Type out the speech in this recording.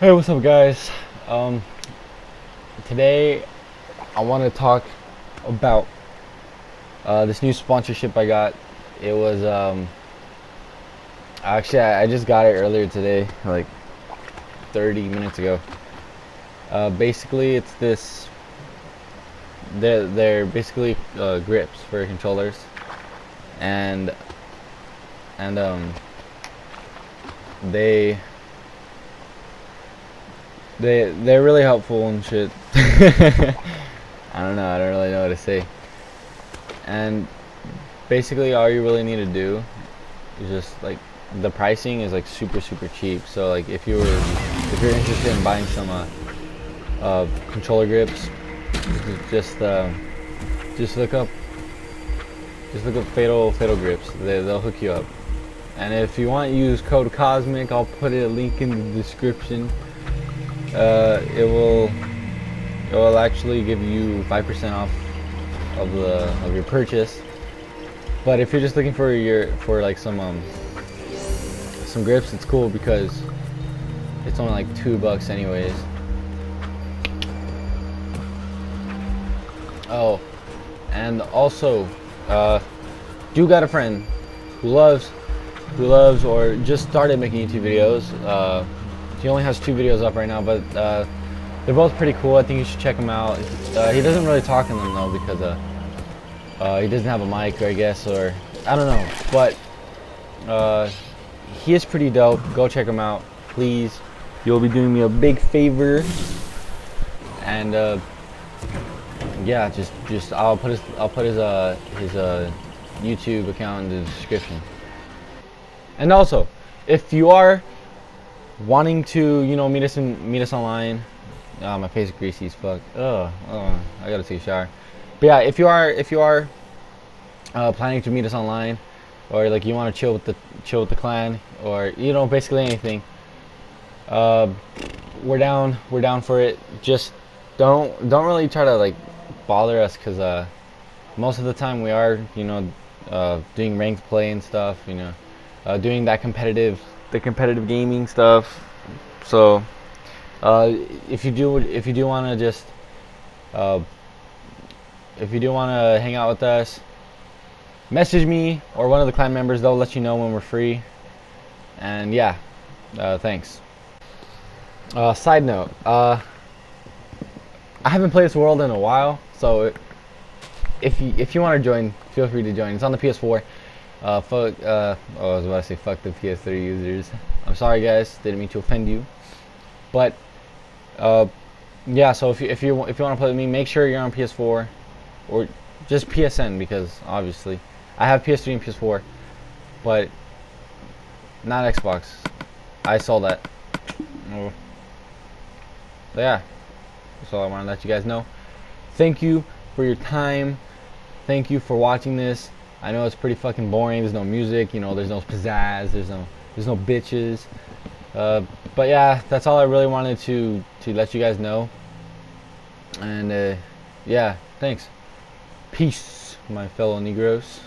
Hey, what's up guys? Today I want to talk about this new sponsorship I got. It was actually I just got it earlier today, like 30 minutes ago. Basically it's this, they're basically grips for controllers, and They're really helpful and shit. I don't really know what to say. And basically all you really need to do is just, like, the pricing is like super cheap. So like if you're interested in buying some controller grips, just look up Fatal Grips. They'll hook you up. And if you want, use code CoZmic. I'll put a link in the description. It will actually give you 5% off of your purchase. But if you're just looking for some grips, it's cool because it's only like $2 anyways. Oh, and also, do got a friend who loves or just started making YouTube videos. He only has 2 videos up right now, but they're both pretty cool. I think you should check them out. He doesn't really talk in them though, because he doesn't have a mic, I guess, or I don't know. But he is pretty dope. Go check him out, please. You'll be doing me a big favor. And yeah, just I'll put his YouTube account in the description. And also, if you are wanting to, you know, meet us online. My face is greasy as fuck. I gotta take a shower. But yeah, if you are planning to meet us online, or like you want to chill with the clan, or you know, basically anything, we're down for it. Just don't really try to like bother us, because most of the time we are, you know, doing ranked play and stuff, you know, doing that competitive gaming stuff. So if you do want to hang out with us, message me or one of the clan members. They'll let you know when we're free. And yeah, thanks. Side note, I haven't played this world in a while, so if you want to join, feel free to join. It's on the PS4. I was about to say fuck the PS3 users. I'm sorry guys, didn't mean to offend you. But yeah, so if you want to play with me, make sure you're on PS4 or just PSN, because obviously I have PS3 and PS4, but not Xbox. I sold that. Oh. But yeah, that's all I want to let you guys know. Thank you for your time. Thank you for watching this. I know it's pretty fucking boring. There's no music, you know. There's no pizzazz. There's no bitches. But yeah, that's all I really wanted to let you guys know. And yeah, thanks. Peace, my fellow Negroes.